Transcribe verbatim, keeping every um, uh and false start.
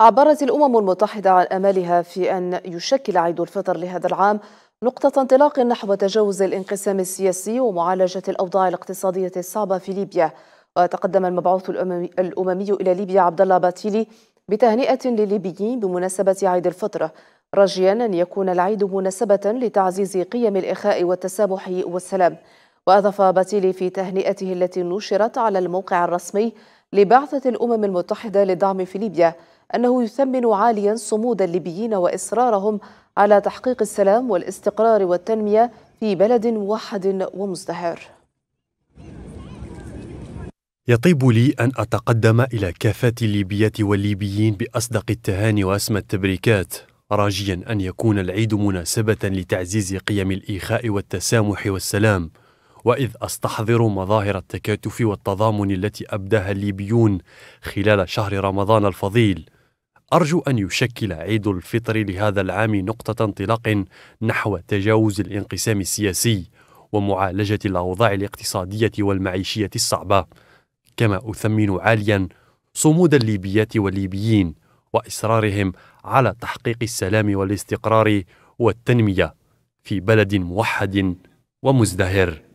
عبرت الأمم المتحدة عن أملها في أن يشكل عيد الفطر لهذا العام نقطة انطلاق نحو تجاوز الانقسام السياسي ومعالجة الأوضاع الاقتصادية الصعبة في ليبيا. وتقدم المبعوث الأممي إلى ليبيا عبدالله باتيلي بتهنئة للليبيين بمناسبة عيد الفطر، راجيا أن يكون العيد مناسبة لتعزيز قيم الإخاء والتسامح والسلام. وأضاف باتيلي في تهنئته التي نشرت على الموقع الرسمي لبعثة الأمم المتحدة للدعم في ليبيا أنه يثمن عاليا صمود الليبيين وإصرارهم على تحقيق السلام والاستقرار والتنمية في بلد موحد ومزدهر. يطيب لي أن أتقدم إلى كافة الليبيات والليبيين بأصدق التهاني وأسمى التبريكات، راجيا أن يكون العيد مناسبة لتعزيز قيم الإخاء والتسامح والسلام. وإذ أستحضر مظاهر التكاتف والتضامن التي أبداها الليبيون خلال شهر رمضان الفضيل، أرجو أن يشكل عيد الفطر لهذا العام نقطة انطلاق نحو تجاوز الانقسام السياسي ومعالجة الأوضاع الاقتصادية والمعيشية الصعبة، كما أثمن عاليا صمود الليبيات والليبيين وإصرارهم على تحقيق السلام والاستقرار والتنمية في بلد موحد ومزدهر.